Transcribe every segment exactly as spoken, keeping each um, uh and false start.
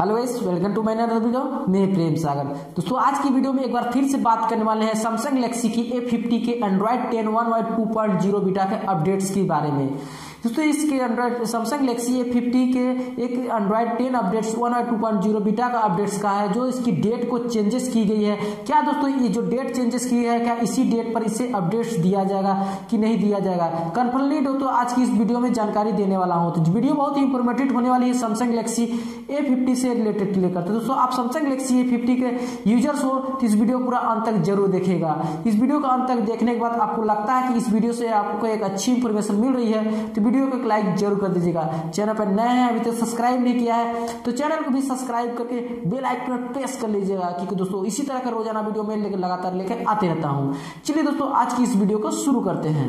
Hello guys, welcome to my another video. मैं प्रेम सागर। दोस्तों, आज की वीडियो में एक बार फिर से बात करने वाले हैं Samsung गैलेक्सी की ए फिफ्टी के Android ten One U I two point zero beta के अपडेट्स के बारे में। दोस्तों, इसके एंड्रॉइड Samsung Galaxy ए फिफ्टी के एक Android टेन अपडेट्स वन और टू पॉइंट ज़ीरो बीटा का अपडेट्स का है, जो इसकी डेट को चेंजेस की गई है। क्या दोस्तों, ये जो डेट चेंजेस की है, क्या इसी डेट पर इसे अपडेट्स दिया जाएगा कि नहीं दिया जाएगा, कन्फर्मली दोस्तों आज की इस वीडियो में जानकारी देने वाला हूँ। तो वीडियो बहुत ही इंफॉर्मेटिव होने वाली है Samsung Galaxy ए फिफ्टी से रिलेटेड के लिए करते। दोस्तों, आप Samsung Galaxy ए फिफ्टी के यूजर्स हो तो इस वीडियो पूरा अंत तक जरूर देखेगा। इस वीडियो का अंत तक देखने के बाद आपको लगता है कि इस वीडियो से आपको एक अच्छी इंफॉर्मेशन मिल रही है तो वीडियो को एक लाइक जरूर कर दीजिएगा। चैनल पर नए हैं, अभी तक सब्सक्राइब नहीं किया है तो चैनल को भी सब्सक्राइब करके बेल आइकन पर प्रेस कर लीजिएगा, क्योंकि दोस्तों इसी तरह का रोजाना वीडियो मैं लगातार लेकर आते रहता हूँ। चलिए दोस्तों, आज की इस वीडियो को शुरू करते हैं।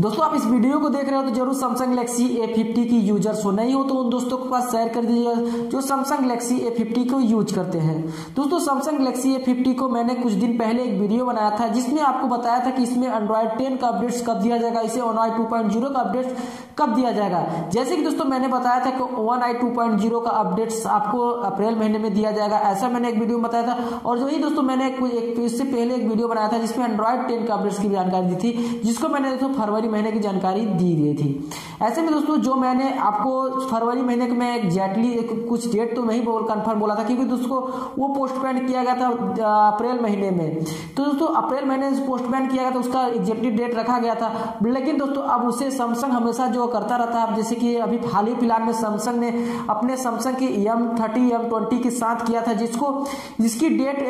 दोस्तों, आप इस वीडियो को देख रहे हो तो जरूर Samsung Galaxy ए फिफ्टी की यूजर्स हो, नहीं हो तो उन दोस्तों के पास शेयर कर दीजिएगा जो Samsung Galaxy ए फिफ्टी को यूज करते हैं। दोस्तों, Samsung Galaxy ए फिफ्टी को मैंने कुछ दिन पहले एक वीडियो बनाया था जिसमें आपको बताया था कि इसमें Android टेन का अपडेट्स कब दिया जाएगा, इसे One U I two point zero का अपडेट्स कब दिया जाएगा। जैसे कि दोस्तों मैंने बताया था कि One U I two point zero का अपडेट्स आपको अप्रैल महीने में दिया जाएगा, ऐसा मैंने एक वीडियो बताया था। और वही दोस्तों मैंने इससे पहले एक वीडियो बनाया था जिसमें Android टेन के अपडेट्स की जानकारी दी थी, जिसको मैंने दोस्तों फरवरी महीने की जानकारी दी गई थी। ऐसे में दोस्तों, जो मैंने आपको फरवरी महीने में एग्जैक्टली कुछ डेट तो नहीं बोल कंफर्म बोला था, क्योंकि दोस्तों वो पोस्टपोन किया गया था अप्रैल महीने में। तो दोस्तों अप्रैल महीने पोस्टपोन किया गया था, उसका एग्जैक्टली डेट रखा गया था। लेकिन दोस्तों अब उसे सैमसंग हमेशा जो करता रहता है, जैसे कि अभी हाल ही फिलहाल में सैमसंग ने अपने सैमसंग के एम थर्टी एम ट्वेंटी के साथ किया था, जिसको जिसकी date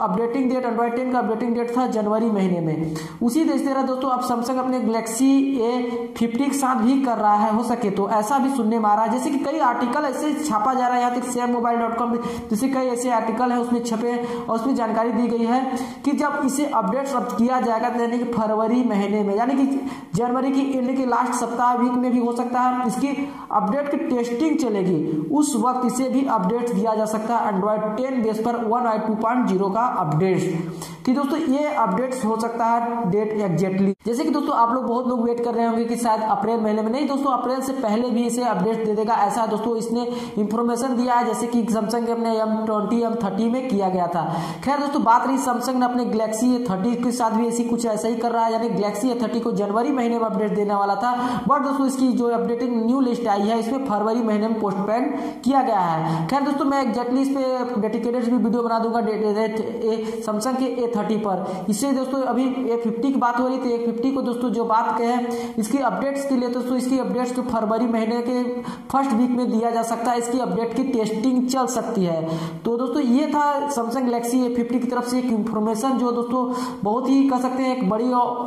updating date Android ten का अपडेटिंग डेट था जनवरी महीने में। उसी तरह दोस्तों अब सैमसंग अपने ए फिफ्टी के साथ भी कर रहा है, हो सके तो ऐसा भी सुनने में आ रहा है। जैसे कि कई आर्टिकल ऐसे छापा जा रहा है, यहाँ तक samemobile डॉट com जैसे कई ऐसे आर्टिकल है उसमें छपे और उसमें जानकारी दी गई है कि जब इसे अपडेट अब किया जाएगा यानी कि फरवरी महीने में, यानी कि जनवरी की एंड के लास्ट सप्ताह वीक में भी हो सकता है इसकी अपडेट की टेस्टिंग चलेगी, उस वक्त इसे भी अपडेट दिया जा सकता है एंड्रॉइड टेन बेस पर one I two point zero का अपडेट। कि दोस्तों ये अपडेट्स हो सकता है डेट एग्जैक्टली, जैसे कि दोस्तों आप लोग बहुत लोग वेट कर रहे होंगे कि शायद अप्रैल महीने में, नहीं दोस्तों अप्रैल से पहले भी इसे अपडेट दे देगा, ऐसा दोस्तों इसने इंफॉर्मेशन दिया है, जैसे कि सैमसंग ने अपने एम ट्वेंटी एम थर्टी में किया गया था। खैर दोस्तों, बात रही सैमसंग ने अपने गैलेक्सी ए थर्टी के साथ भी ऐसी कुछ ऐसा ही कर रहा है, यानी गैलेक्सी ए थर्टी को जनवरी महीने में अपडेट देने वाला था, बट दोस्तों इसकी जो अपडेटिंग न्यू लिस्ट आई है इसमें फरवरी महीने में पोस्टपोन किया गया है। खैर दोस्तों, मैं एग्जैक्टली इस पर डेडिकेटेड भी वीडियो बना दूंगा सैमसंग के थर्टी पर। इससे दोस्तों अभी ए फिफ्टी की बात हो रही थी, ए फिफ्टी को दोस्तों जो बात कहें इसकी अपडेट्स के लिए, दोस्तों इसकी अपडेट्स को फरवरी महीने के फर्स्ट वीक में दिया जा सकता है, इसकी अपडेट की टेस्टिंग चल सकती है। तो दोस्तों ये था Samsung Galaxy ए फिफ्टी की तरफ से एक इंफॉर्मेशन, जो दोस्तों बहुत ही कह सकते हैं एक बड़ी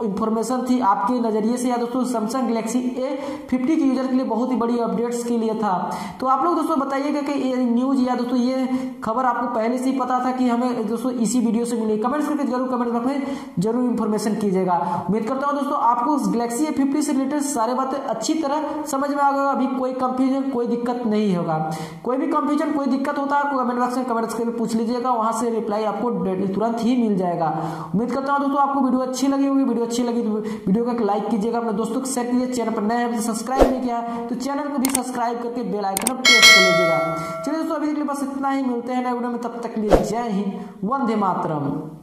इंफॉर्मेशन थी आपके नजरिए से, या दोस्तों Samsung Galaxy ए फिफ्टी के यूजर के लिए बहुत ही बड़ी अपडेट्स के लिए था। तो आप लोग दोस्तों बताइएगा कि ये न्यूज या दोस्तों ये खबर आपको पहले से ही पता था कि हमें दोस्तों इसी वीडियो से मिलेगी, कमेंट्स करके जरूर कमेंट बॉक्स में जरूर इंफॉर्मेशन कीजिएगा। उम्मीद करता हूं दोस्तों आपको गैलेक्सी ए फिफ्टी से रिलेटेड सारे बातें अच्छी तरह समझ में आ गया, अभी कोई कंफ्यूजन कोई दिक्कत नहीं होगा। कोई भी कंफ्यूजन कोई दिक्कत होता है कमेंट बॉक्स में कमेंट्स करके पूछ लीजिएगा, वहां से रिप्लाई आपको तुरंत ही मिल जाएगा। उम्मीद करता हूं दोस्तों आपको वीडियो अच्छी लगी होगी, वीडियो अच्छी लगी तो वीडियो को एक लाइक कीजिएगा, अपने दोस्तों को शेयर कीजिए। चैनल पर नए हैं, सब्सक्राइब नहीं किया तो चैनल को भी सब्सक्राइब करके बेल आइकन पर प्रेस कर लीजिएगा। चलिए दोस्तों, अभी के लिए बस इतना ही, मिलते हैं नए वीडियो में, तब तक के लिए जय हिंद, वंदे मातरम।